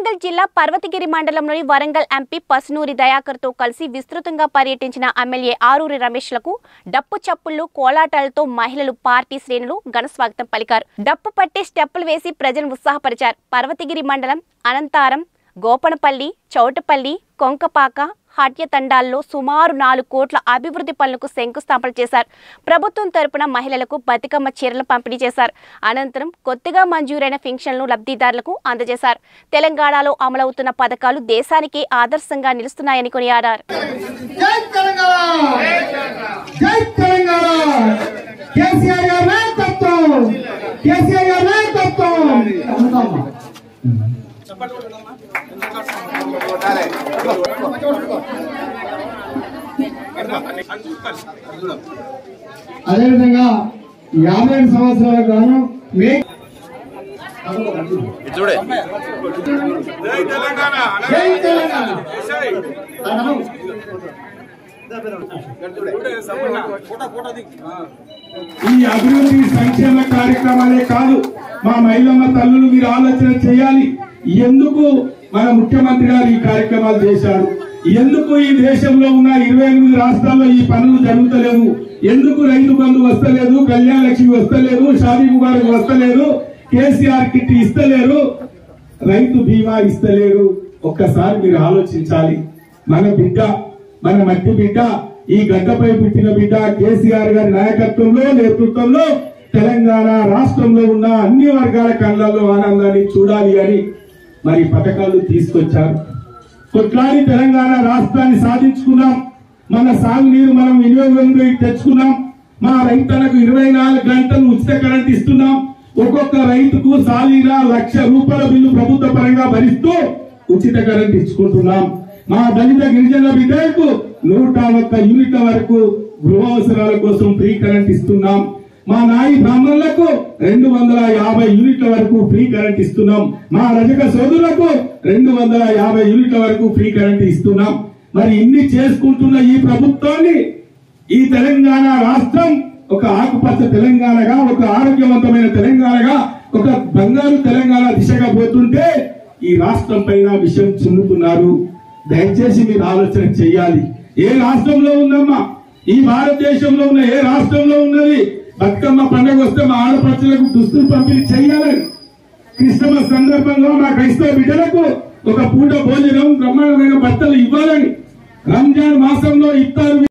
వరంగల్ జిల్లా పర్వతగిరి మండలంలోని వరంగల్ ఎంపీ పసునూరి దయాకర్ తో కలిసి విస్తృతంగా పర్యటించిన ఎమ్మెల్యే ఆరూరి రమేష్లకు డప్పు చప్పుళ్లు కోలాటాలతో మహిళలు పార్టీ శ్రేణులు ఘన స్వాగతం పలికారు. డప్పు పట్టే స్టెప్పులు వేసి ప్రజలను ఉత్సాహపరిచారు. పర్వతగిరి మండలం అనంతారం, గోపనపల్లి, చౌటపల్లి, కొంకపాక, హట్య తండాల్లో సుమారు 4 కోట్ల అభివృద్ధి పనులకు శంకుస్థాపన చేశారు. ప్రభుత్వం తరపున మహిళలకు బతుకమ్మ చీరలు పంపిణీ చేశారు. అనంతరం కొత్తగా మంజూరైన పెన్షన్లను లబ్ధిదారులకు అందజేశారు. తెలంగాణలో అమలవుతున్న పథకాలు దేశానికి ఆదర్శంగా నిలుస్తున్నాయని కొనియాడారు. అదే విధంగా 52 సంవత్సరాల కాలం ఈ అభివృద్ధి సంక్షేమ కార్యక్రమాలే కాదు, మా మహిళమ్మ తల్లులు మీరు ఆలోచన చేయాలి. ఎందుకు మన ముఖ్యమంత్రి గారు ఈ కార్యక్రమాలు చేశారు? ఎందుకు ఈ దేశంలో ఉన్న 28 రాష్ట్రాల్లో ఈ పనులు జరుగుతలేవు? ఎందుకు రైతు బంధు వస్తలేదు, కళ్యాణ లక్ష్మి వస్తలేదు, షాదీ ముబారక్ వస్తలేదు, కేసీఆర్ కిట్ ఇస్తలేరు, రైతు బీమా ఇస్తలేరు? ఒక్కసారి మీరు ఆలోచించాలి. మన బిడ్డ, మన మట్టి బిడ్డ, ఈ గడ్డపై పుట్టిన బిడ్డ కేసీఆర్ గారి నాయకత్వంలో, నేతృత్వంలో తెలంగాణ రాష్ట్రంలో ఉన్న అన్ని వర్గాల కళ్ళల్లో ఆనందాన్ని చూడాలి అని మరి పథకాలు తీసుకొచ్చారు. కొట్లాడి తెలంగాణ రాష్ట్రాన్ని సాధించుకున్నాం. మన సాగునీరు మనం వినియోగంలో తెచ్చుకున్నాం. మా రైతులకు 24 గంటలు ఉచిత కరెంట్ ఇస్తున్నాం. ఒక్కొక్క రైతుకు సాలీరా ₹1,00,000 బిల్లు ప్రభుత్వ పరంగా భరిస్తూ ఉచిత కరెంట్ ఇచ్చుకుంటున్నాం. మా దళిత గిరిజన బిడ్డలకు 101 యూనిట్ల వరకు గృహ అవసరాల కోసం ఫ్రీ కరెంట్ ఇస్తున్నాం. మా నాయి బ్రాహ్మణులకు 250 యూనిట్ల వరకు ఫ్రీ కరెంట్ ఇస్తున్నాం. మా రజక సోదరులకు 250 యూనిట్ల వరకు ఫ్రీ కరెంట్ ఇస్తున్నాం. మరి ఇన్ని చేసుకుంటున్న ఈ ప్రభుత్వాన్ని, ఈ తెలంగాణ రాష్ట్రం ఒక ఆకుపచ్చ తెలంగాణగా, ఒక ఆరోగ్యవంతమైన తెలంగాణగా, ఒక బంగారు తెలంగాణ దిశగా పోతుంటే ఈ రాష్ట్రం పైన విషం చిన్నుతున్నారు. దయచేసి మీరు ఆలోచన చేయాలి. ఏ రాష్ట్రంలో ఉందమ్మా? ఈ భారతదేశంలో ఉన్న ఏ రాష్ట్రంలో ఉన్నది? బతుకమ్మ పండుగ వస్తే మా ఆడపడుచులకు దుస్తులు పంపిణీ చేయాలని, క్రిస్మస్ సందర్భంగా మా క్రైస్తవ బిడ్డలకు ఒక పూట భోజనం, బ్రహ్మాండమైన బట్టలు ఇవ్వాలని, రంజాన్ మాసంలో ఇఫ్తార్